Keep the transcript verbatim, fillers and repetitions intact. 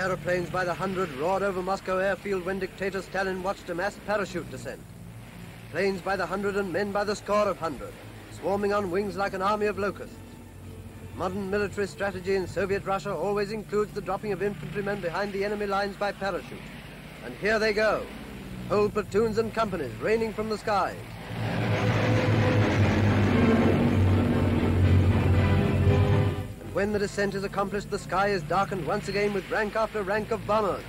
Aeroplanes by the hundred roared over Moscow airfield when dictator Stalin watched a mass parachute descend. Planes by the hundred and men by the score of hundred, swarming on wings like an army of locusts. Modern military strategy in Soviet Russia always includes the dropping of infantrymen behind the enemy lines by parachute. And here they go, whole platoons and companies raining from the skies. And when the descent is accomplished, the sky is darkened once again with rank after rank of bombers.